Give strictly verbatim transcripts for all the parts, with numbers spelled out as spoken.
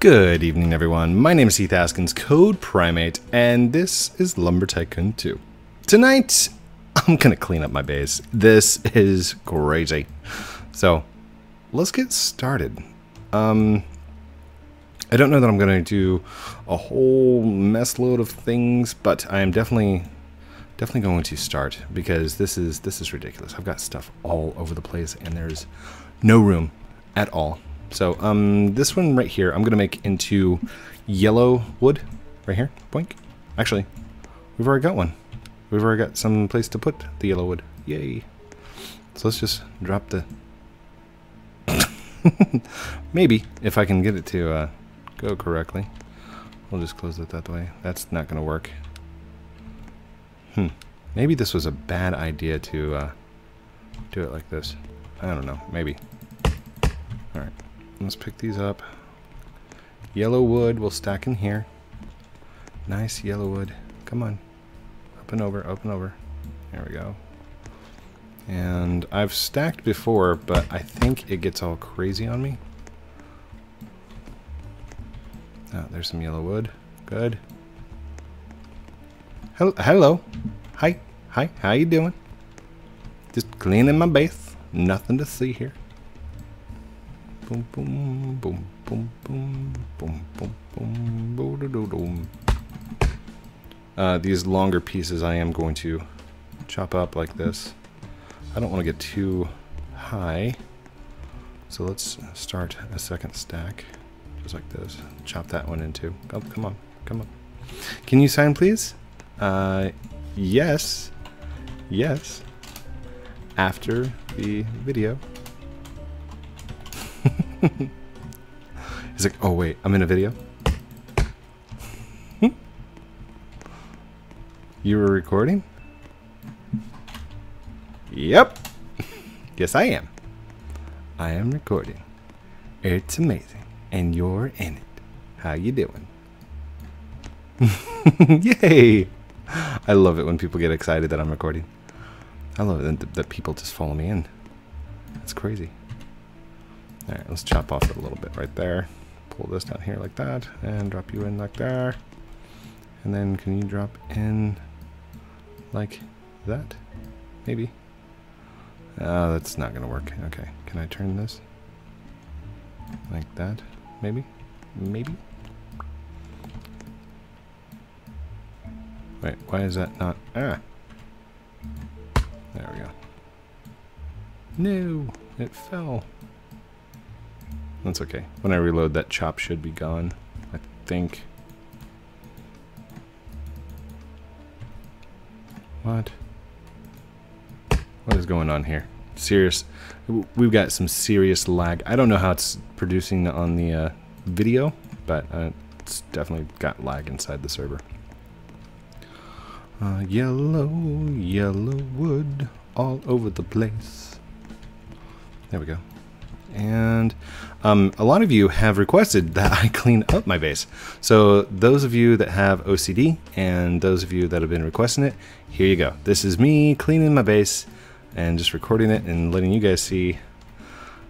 Good evening, everyone. My name is Heath Askins, Code Primate, and this is Lumber Tycoon two. Tonight, I'm gonna clean up my base. This is crazy. So, let's get started. Um, I don't know that I'm gonna do a whole mess load of things, but I am definitely, definitely going to start because this is this is ridiculous. I've got stuff all over the place, and there's no room at all. So um, this one right here, I'm gonna make into yellow wood right here, boink. Actually, we've already got one. We've already got some place to put the yellow wood, yay. So let's just drop the, maybe if I can get it to uh, go correctly. We'll just close it that way. That's not gonna work. Hmm, maybe this was a bad idea to uh, do it like this. I don't know, maybe. All right. Let's pick these up. Yellow wood will stack in here. Nice yellow wood. Come on. Up and over, up and over. There we go. And I've stacked before, but I think it gets all crazy on me. Ah, there's some yellow wood. Good. Hello. Hi. Hi. How you doing? Just cleaning my base. Nothing to see here. Boom, boom, boom, boom, boom, boom, boom, boom, boom, boom, boom. Uh, these longer pieces I am going to chop up like this. I don't want to get too high. So let's start a second stack, just like this. Chop that one in two. Oh, come on, come on. Can you sign, please? Uh, yes, yes, after the video. He's like, oh wait, I'm in a video? You were recording? Yep. Yes, I am. I am recording. It's amazing. And you're in it. How you doing? Yay! I love it when people get excited that I'm recording. I love it that people just follow me in. That's crazy. All right, let's chop off a little bit right there. Pull this down here like that and drop you in like there. And then can you drop in like that? Maybe. Uh, that's not gonna work. Okay, can I turn this? Like that, maybe? Maybe? Wait, why is that not? Ah! There we go. No, it fell. That's okay. When I reload, that chop should be gone, I think. What? What is going on here? Serious. We've got some serious lag. I don't know how it's producing on the uh, video, but uh, it's definitely got lag inside the server. Uh, yellow, yellow wood all over the place. There we go. And um, a lot of you have requested that I clean up my base. So those of you that have O C D and those of you that have been requesting it, here you go. This is me cleaning my base and just recording it and letting you guys see,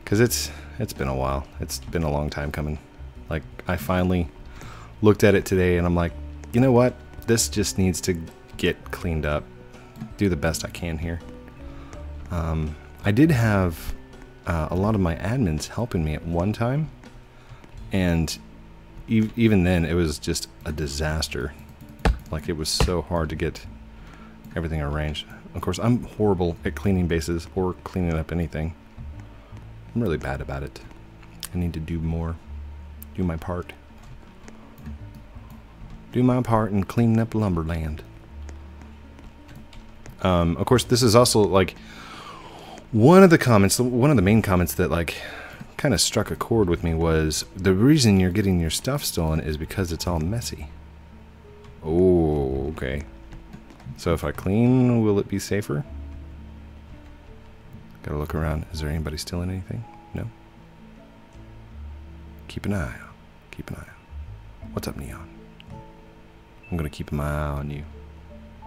because it's it's been a while. It's been a long time coming. Like, I finally looked at it today and I'm like, you know what? This just needs to get cleaned up. Do the best I can here. Um, I did have Uh, a lot of my admins helping me at one time, and e even then it was just a disaster. Like, it was so hard to get everything arranged. Of course, I'm horrible at cleaning bases or cleaning up anything. I'm really bad about it. I need to do more, do my part. Do my part in cleaning up Lumberland. Um, of course, this is also like one of the comments, one of the main comments that like kind of struck a chord with me was, the reason you're getting your stuff stolen is because it's all messy. Oh, okay. So if I clean, will it be safer? Gotta look around. Is there anybody stealing anything? No? Keep an eye out. Keep an eye out. What's up, Neon? I'm gonna keep my eye on you.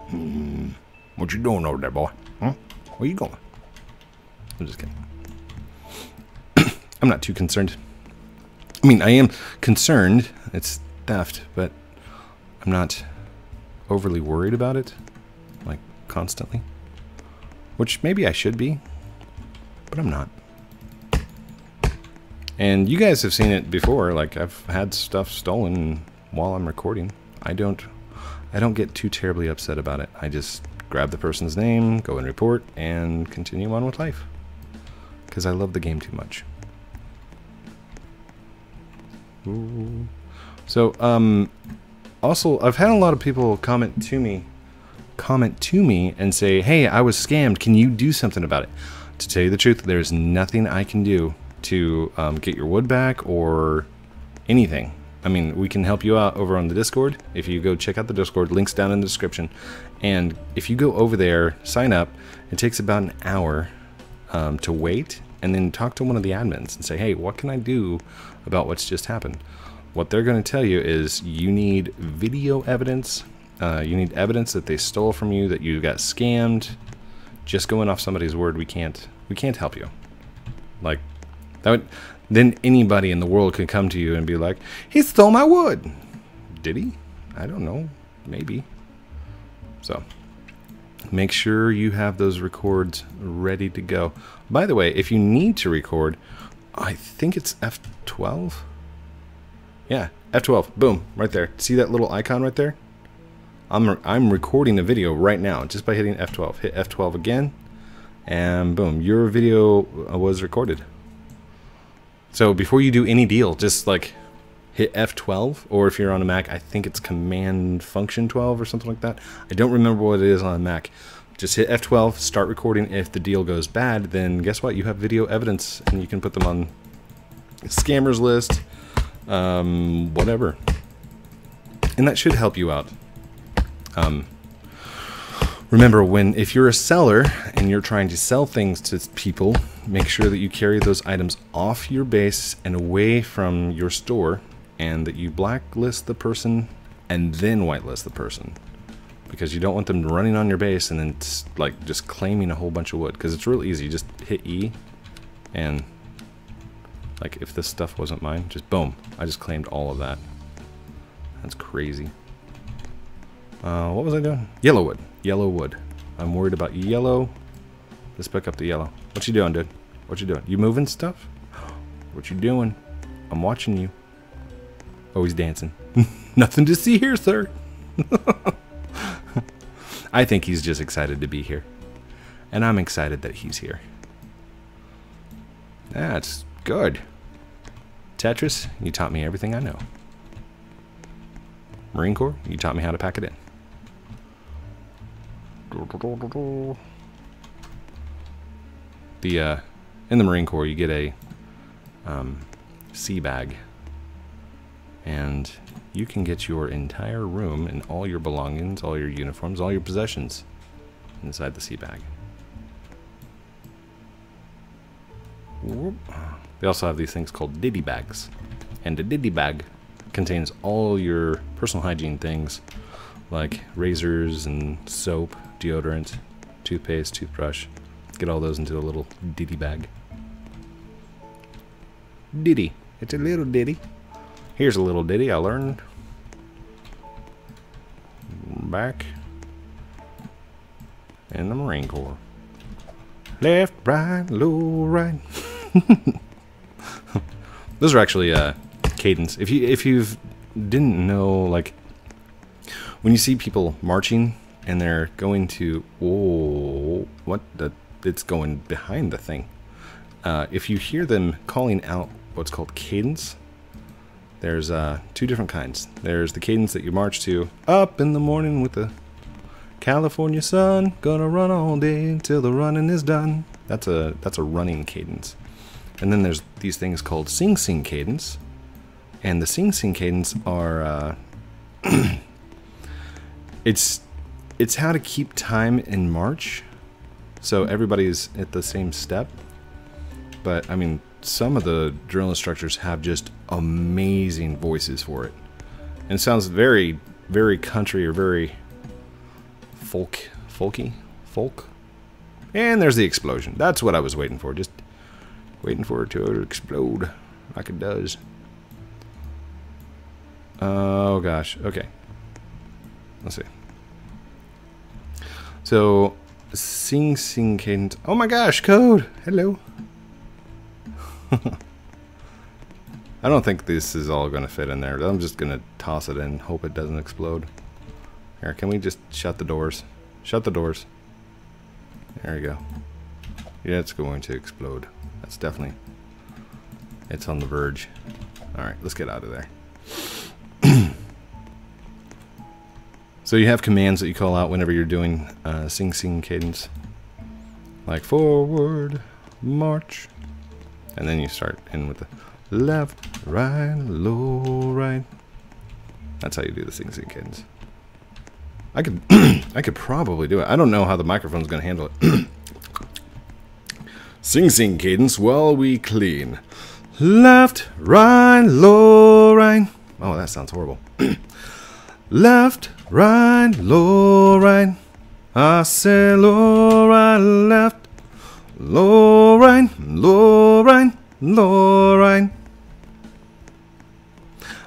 Hmm. What you doing over there, boy? Huh? Where you going? I'm just kidding. I'm not too concerned. I mean, I am concerned it's theft, but I'm not overly worried about it, like, constantly. Which maybe I should be, but I'm not. And you guys have seen it before, like, I've had stuff stolen while I'm recording. I don't, I don't get too terribly upset about it. I just grab the person's name, go and report, and continue on with life. Because I love the game too much. Ooh. So, um, also, I've had a lot of people comment to me, comment to me and say, hey, I was scammed, can you do something about it? To tell you the truth, there's nothing I can do to um, get your wood back or anything. I mean, we can help you out over on the Discord. If you go check out the Discord, links down in the description. And if you go over there, sign up, it takes about an hour um, to wait, and then talk to one of the admins and say, hey, what can I do about what's just happened? What they're gonna tell you is you need video evidence, uh, you need evidence that they stole from you, that you got scammed. Just going off somebody's word, we can't, we can't help you. Like, that would, then anybody in the world could come to you and be like, he stole my wood. Did he? I don't know. Maybe. So make sure you have those records ready to go. By the way, if you need to record, I think it's F twelve. Yeah, F twelve. Boom, right there. See that little icon right there? I'm, I'm recording a video right now just by hitting F twelve. Hit F twelve again, and boom, your video was recorded. So before you do any deal, just like hit F twelve, or if you're on a Mac, I think it's command function twelve or something like that. I don't remember what it is on a Mac. Just hit F twelve, start recording. If the deal goes bad, then guess what? You have video evidence, and you can put them on scammers list, um, whatever. And that should help you out. Um, remember, when if you're a seller and you're trying to sell things to people, make sure that you carry those items off your base and away from your store, and that you blacklist the person and then whitelist the person, because you don't want them running on your base and then like just claiming a whole bunch of wood, because it's real easy. Just hit E, and like if this stuff wasn't mine, just boom, I just claimed all of that. That's crazy. Uh, what was I doing? Yellow wood. Yellow wood. I'm worried about yellow. Let's pick up the yellow. What you doing, dude? What you doing? You moving stuff? What you doing? I'm watching you. Oh, he's dancing. Nothing to see here, sir. I think he's just excited to be here. And I'm excited that he's here. That's good. Tetris, you taught me everything I know. Marine Corps, you taught me how to pack it in. Do, do, do, do, do. The, uh, in the Marine Corps, you get a um, sea bag, and you can get your entire room and all your belongings, all your uniforms, all your possessions inside the sea bag. Whoop. They also have these things called diddy bags, and a diddy bag contains all your personal hygiene things, like razors and soap, deodorant, toothpaste, toothbrush. Get all those into a little ditty bag. Ditty. It's a little ditty. Here's a little ditty I learned. Back in the Marine Corps. Left, right, low, right. Those are actually uh, cadence. If you if you've didn't know, like when you see people marching and they're going to oh what the. It's going behind the thing. Uh, if you hear them calling out what's called cadence, there's uh, two different kinds. There's the cadence that you march to, up in the morning with the California sun, gonna run all day till the running is done. That's a that's a running cadence. And then there's these things called sing sing cadence, and the sing sing cadence are uh, it's it's how to keep time in march. So everybody's at the same step, but I mean, some of the drill instructors have just amazing voices for it. And it sounds very, very country or very folk, folky, folk. And there's the explosion. That's what I was waiting for. Just waiting for it to explode like it does. Oh gosh, okay. Let's see. So, Sing Sing Cadence. Oh my gosh, Code! Hello! I don't think this is all gonna fit in there. I'm just gonna toss it in, hope it doesn't explode. Here, can we just shut the doors? Shut the doors. There we go. Yeah, it's going to explode. That's definitely... It's on the verge. Alright, let's get out of there. So you have commands that you call out whenever you're doing uh, Sing Sing Cadence. Like, forward, march. And then you start in with the left, right, low, right. That's how you do the Sing Sing Cadence. I could, I could probably do it. I don't know how the microphone's going to handle it. Sing Sing Cadence while we clean. Left, right, low, right. Oh, that sounds horrible. Left, right, low, right. I say low, right, left. Low, right, low, right, low, right.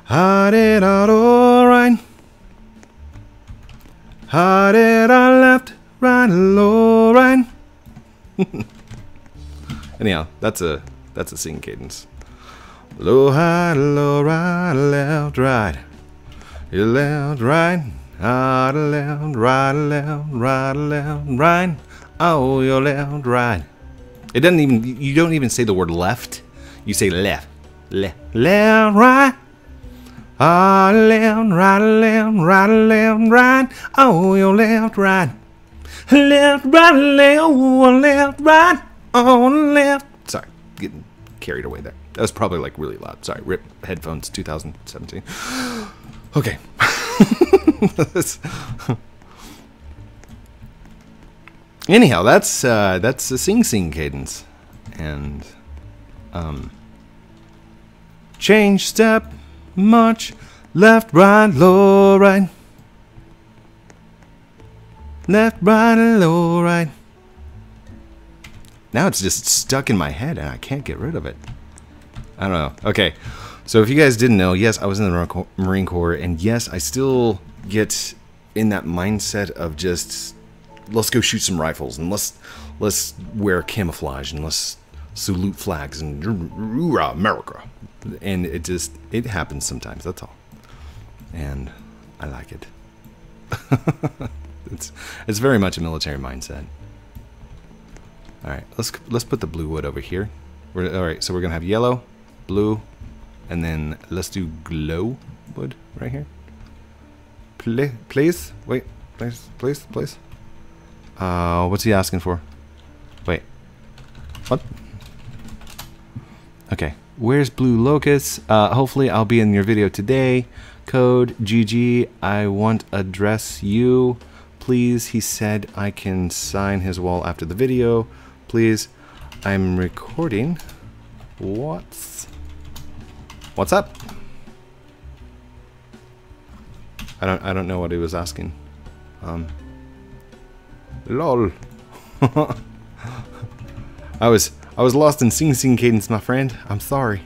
I did out, all right. I did I left, right, low, right. Anyhow, that's a that's a sing cadence. Low, high, low, right, left, right. You left, right, out, left, right, left, right, left, right. Oh, you left, right. It doesn't even. You don't even say the word left. You say left, left, left, right. Ah, left, right, left, right, left, right. Oh, you left, right, left, right, left, left, right. Oh, left. Sorry, getting carried away there. That was probably like really loud. Sorry, rip headphones, two thousand seventeen. Okay. Anyhow, that's uh, that's the Sing Sing cadence, and um, change step, march, left, right, low, right, left, right, low, right. Now it's just stuck in my head, and I can't get rid of it. I don't know. Okay. So if you guys didn't know, yes, I was in the Marine Corps, and yes, I still get in that mindset of just, let's go shoot some rifles, and let's let's wear camouflage, and let's salute flags, and hoorah, America. And it just, it happens sometimes, that's all. And I like it. it's it's very much a military mindset. All right, let's let's put the blue wood over here. We're, all right, so we're gonna have yellow, blue. And then let's do glow wood right here. Pl please, wait, please, please, please. Uh, what's he asking for? Wait, what? Okay, where's Blue Locust? Uh, hopefully I'll be in your video today. Code G G, I want address you. Please, he said I can sign his wall after the video. Please, I'm recording. What's... What's up? I don't I don't know what he was asking. Um LOL. I was I was lost in Sing Sing Cadence, my friend. I'm sorry.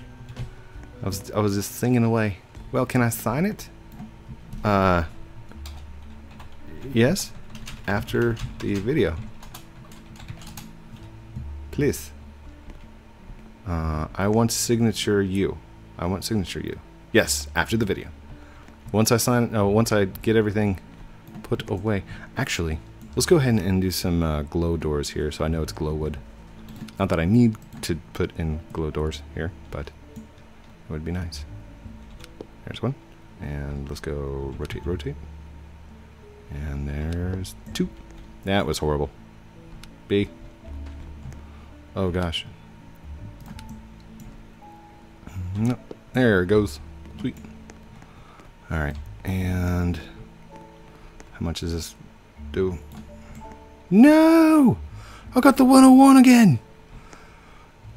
I was I was just singing away. Well, can I sign it? Uh Yes, after the video. Please. Uh I want signature you. I want signature you. Yes, after the video. Once I sign, oh, once I get everything put away. Actually, let's go ahead and, and do some uh, glow doors here, so I know it's glow wood. Not that I need to put in glow doors here, but it would be nice. There's one, and let's go rotate, rotate. And there's two. That was horrible. B. Oh gosh. Nope. There it goes. Sweet. Alright, and how much does this do? No! I got the one oh one again!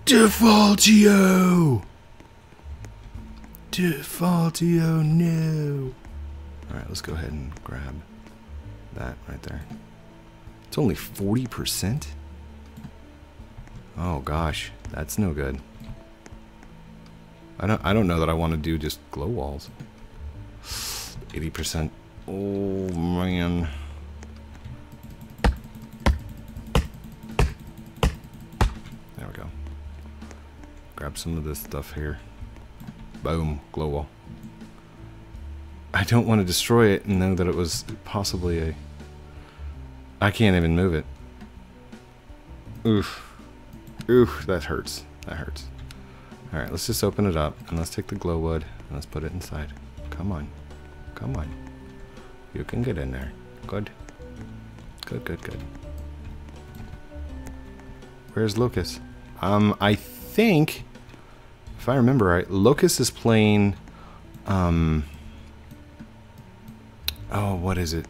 Defaultio! Defaultio, no! Alright, let's go ahead and grab that right there. It's only forty percent? Oh gosh, that's no good. I don't, I don't know that I want to do just glow walls. eighty percent. Oh, man. There we go. Grab some of this stuff here. Boom. Glow wall. I don't want to destroy it and know that it was possibly a... I can't even move it. Oof. Oof, that hurts. That hurts. Alright, let's just open it up, and let's take the glow wood, and let's put it inside. Come on. Come on. You can get in there. Good. Good, good, good. Where's Locus? Um, I think, if I remember right, Locus is playing, um... oh, what is it?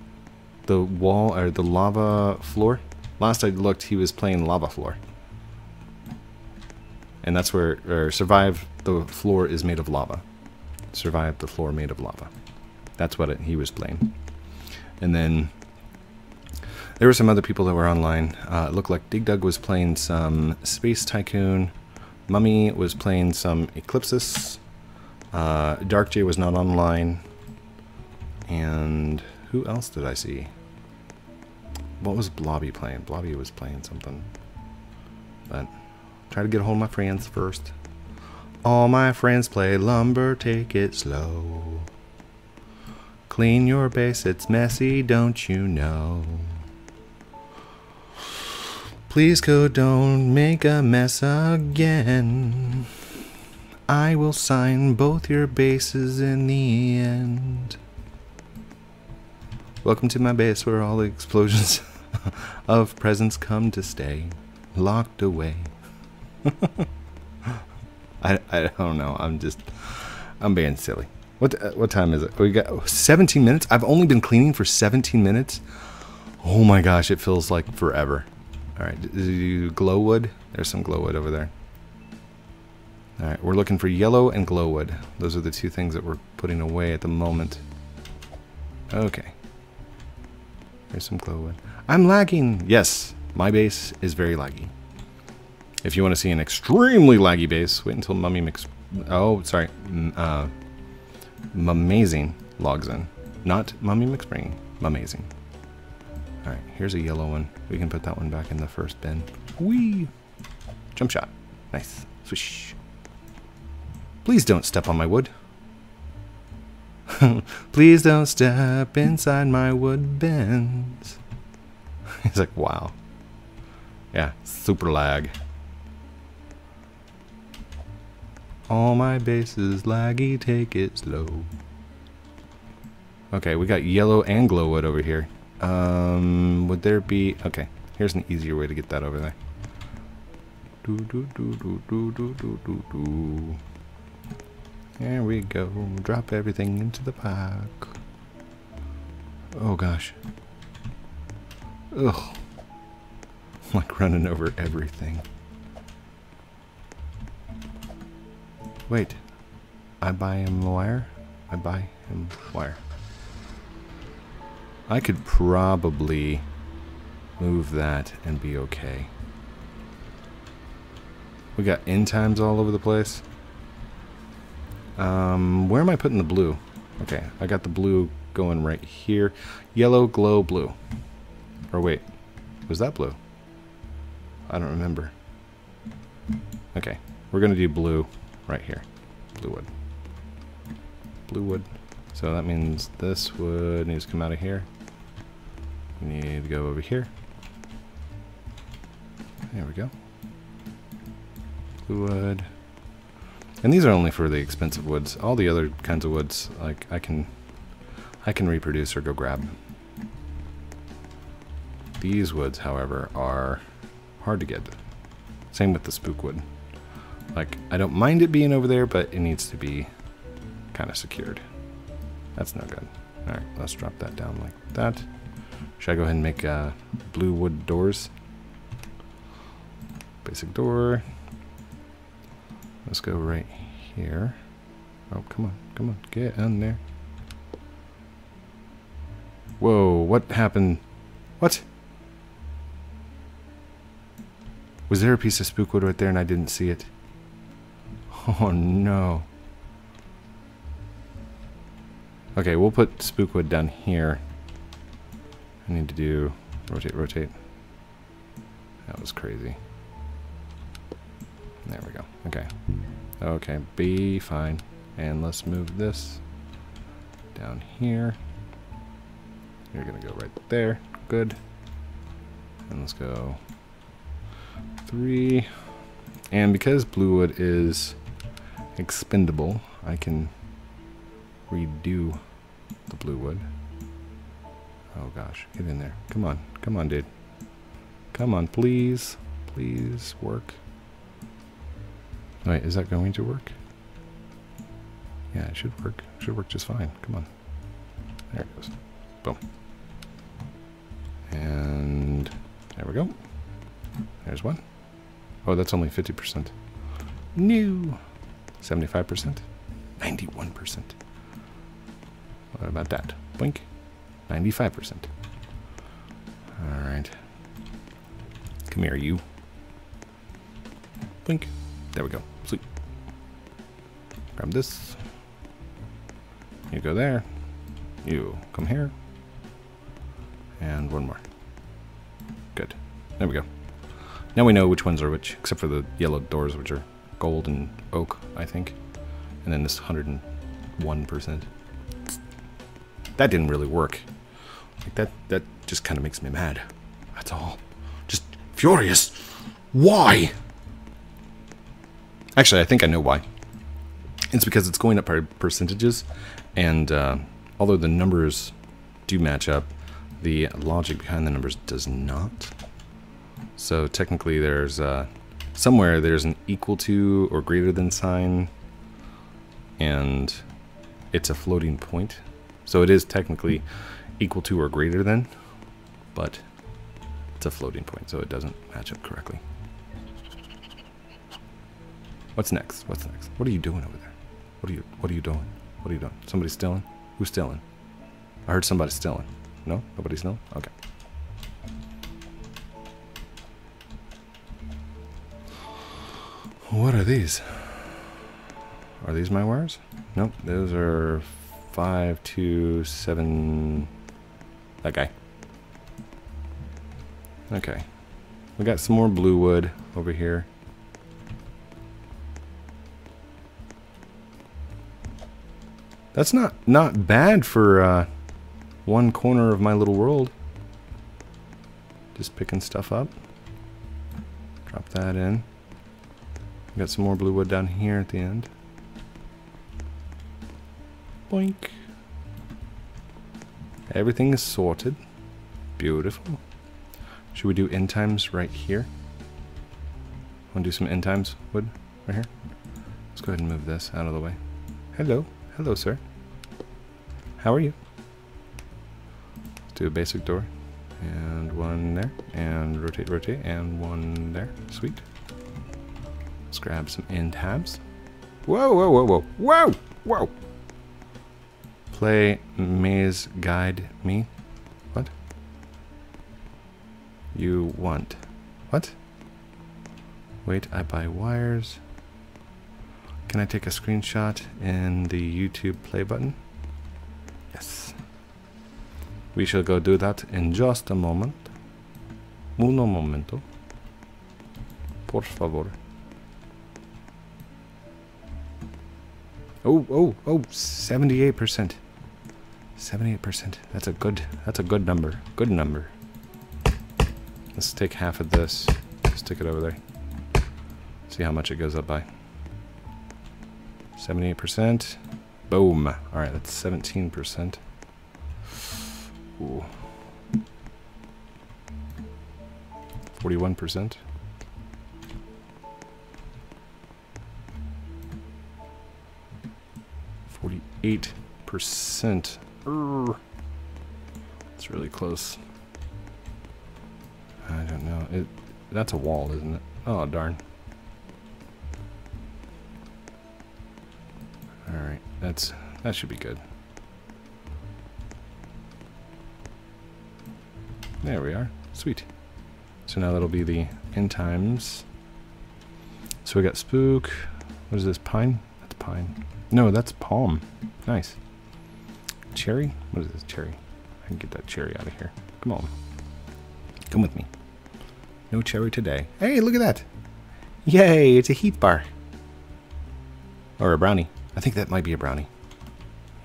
The wall, or the lava floor? Last I looked, he was playing lava floor. And that's where, or survive the floor is made of lava. Survive the floor made of lava. That's what it, he was playing. And then there were some other people that were online. Uh, it looked like Dig Dug was playing some Space Tycoon. Mummy was playing some Eclipsis. Uh, Dark J was not online. And who else did I see? What was Blobby playing? Blobby was playing something. But... try to get a hold of my friends first. All my friends play lumber, take it slow. Clean your base, it's messy, don't you know? Please, Code, don't make a mess again. I will sign both your bases in the end. Welcome to my base where all the explosions of presents come to stay. Locked away. I, I don't know. I'm just, I'm being silly. What the, what time is it? We got seventeen minutes. I've only been cleaning for seventeen minutes. Oh my gosh, it feels like forever. All right, do you glow wood? There's some glow wood over there. All right, we're looking for yellow and glow wood. Those are the two things that we're putting away at the moment. Okay. There's some glow wood. I'm lagging. Yes, my base is very laggy. If you want to see an extremely laggy base, wait until Mummy Mix... oh, sorry. Uh, Amazing logs in. Not Mummy Mix Spring. Amazing. Alright, here's a yellow one. We can put that one back in the first bin. Whee! Jump shot. Nice. Swish. Please don't step on my wood. Please don't step inside my wood bins. He's like, wow. Yeah, super lag. All my bases laggy, take it slow. Okay, we got yellow and glow wood over here. Um, would there be... okay, here's an easier way to get that over there. Do do do do do do do do do. There we go. Drop everything into the pack. Oh gosh. Ugh. I'm like running over everything. Wait, I buy him wire? I buy him wire. I could probably move that and be okay. We got end times all over the place. Um, where am I putting the blue? Okay, I got the blue going right here. Yellow, glow, blue. Or wait, was that blue? I don't remember. Okay, we're gonna do blue. Right here. Blue wood. Blue wood. So that means this wood needs to come out of here. We need to go over here. There we go. Blue wood. And these are only for the expensive woods. All the other kinds of woods, like I can I can reproduce or go grab. These woods, however, are hard to get. Same with the spook wood. Like, I don't mind it being over there, but it needs to be kind of secured. That's no good. All right, let's drop that down like that. Should I go ahead and make uh, blue wood doors? Basic door. Let's go right here. Oh, come on, come on, get in there. Whoa, what happened? What? Was there a piece of spookwood right there and I didn't see it? Oh no. Okay, we'll put spookwood down here. I need to do rotate, rotate. That was crazy. There we go. Okay. Okay, be fine. And let's move this down here. You're gonna go right there. Good. And let's go three. And because blue wood is expendable, I can redo the blue wood. Oh gosh, get in there. Come on, come on, dude. Come on, please, please work. All right, is that going to work? Yeah, it should work. It should work just fine. Come on. There it goes. Boom. And there we go. There's one. Oh, that's only fifty percent. New. seventy-five percent. ninety-one percent. What about that? Blink. ninety-five percent. All right. Come here, you. Blink. There we go. Sweet. Grab this. You go there. You come here. And one more. Good. There we go. Now we know which ones are which, except for the yellow doors, which are gold and oak, I think. And then this one hundred and one percent. That didn't really work. Like that, that just kind of makes me mad. That's all. Furious. Why? Actually, I think I know why. It's because it's going up by percentages, and uh, although the numbers do match up, the logic behind the numbers does not. So technically there's uh, somewhere there's an equal to or greater than sign, and it's a floating point. So it is technically equal to or greater than, but a floating point, so it doesn't match up correctly. What's next? What's next? What are you doing over there? What are you what are you doing? What are you doing? Somebody's stealing? Who's stealing? I heard somebody stealing. No? Nobody's stealing? Okay. What are these? Are these my wires? Nope. Those are five, two, seven, that guy. Okay, we got some more blue wood over here. That's not not bad for uh, one corner of my little world. Just picking stuff up. Drop that in. We got some more blue wood down here at the end. Boink. Everything is sorted. Beautiful. Should we do end times right here? Want to do some end times wood right here? Let's go ahead and move this out of the way. Hello. Hello, sir. How are you? Let's do a basic door. And one there. And rotate, rotate. And one there. Sweet. Let's grab some end tabs. Whoa, whoa, whoa, whoa. Whoa, whoa. Play maze guide me. What? You want. What? Wait, I buy wires. Can I take a screenshot in the YouTube play button? Yes. We shall go do that in just a moment. Uno momento. Por favor. Oh, oh, oh, seventy-eight percent. seventy-eight percent. That's a good, that's a good number. Good number. Let's take half of this, stick it over there, see how much it goes up by. seventy-eight percent. Boom. Alright, that's seventeen percent. Ooh. forty-one percent. forty-eight percent. Urgh. It's really close. I don't know. It, that's a wall, isn't it? Oh, darn. Alright, that's that should be good. There we are. Sweet. So now that'll be the end times. So we got spook. What is this? Pine? That's pine. No, that's palm. Nice. cherry? What is this cherry? I can get that cherry out of here. Come on. Come with me. No cherry today. Hey, look at that. Yay, it's a Heath bar. Or a brownie. I think that might be a brownie.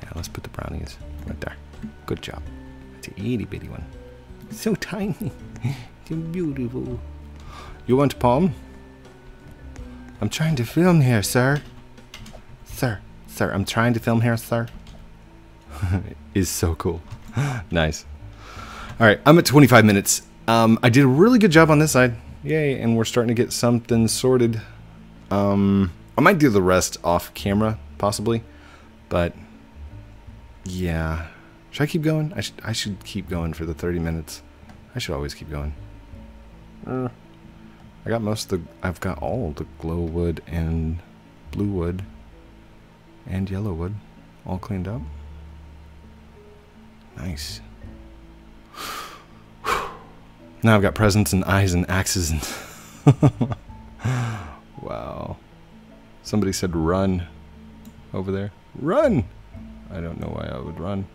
Yeah, let's put the brownies right there. Good job. It's an itty bitty one. So tiny. So beautiful. You want a palm? I'm trying to film here, sir. Sir. Sir, I'm trying to film here, sir. It is so cool. Nice. Alright, I'm at twenty-five minutes. Um, I did a really good job on this side. Yay, and we're starting to get something sorted. Um, I might do the rest off camera, possibly. But, yeah. Should I keep going? I should, I should keep going for the thirty minutes. I should always keep going. Uh, I got most of the... I've got all the glow wood and blue wood and yellow wood all cleaned up. Nice. Now I've got presents and eyes and axes and... Wow. Somebody said run over there. Run! I don't know why I would run.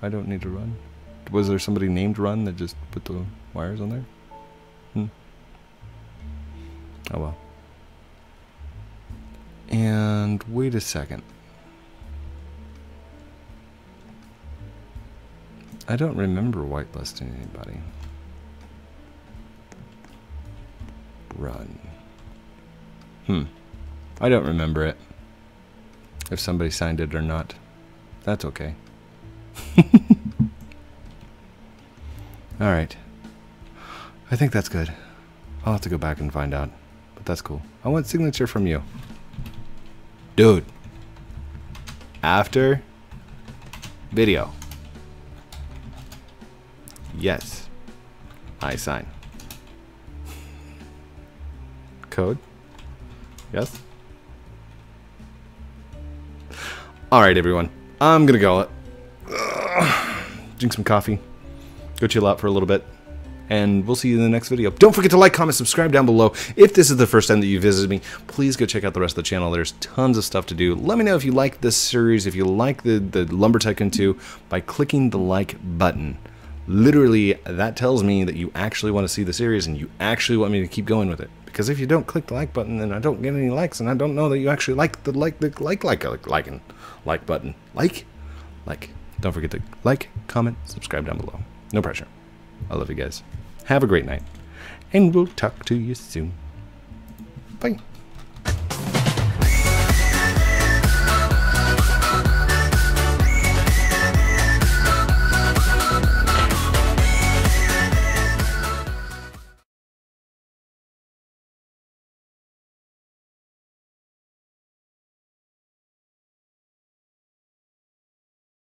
I don't need to run. Was there somebody named Run that just put the wires on there? Hmm. Oh well. And wait a second. I don't remember whitelisting anybody. Run. Hmm. I don't remember it. If somebody signed it or not. That's okay. Alright. I think that's good. I'll have to go back and find out. But that's cool. I want signature from you. Dude. After video. Yes. I sign. Code. Yes. Alright, everyone. I'm gonna go it. Drink some coffee. Go chill out for a little bit. And we'll see you in the next video. Don't forget to like, comment, subscribe down below. If this is the first time that you visited me, please go check out the rest of the channel. There's tons of stuff to do. Let me know if you like this series, if you like the, the Lumber Tycoon two, by clicking the like button. Literally, that tells me that you actually want to see the series and you actually want me to keep going with it. Because if you don't click the like button, then I don't get any likes, and I don't know that you actually like the like, the like, like, like, liking, like button. Like? Like. Don't forget to like, comment, subscribe down below. No pressure. I love you guys. Have a great night. And we'll talk to you soon. Bye.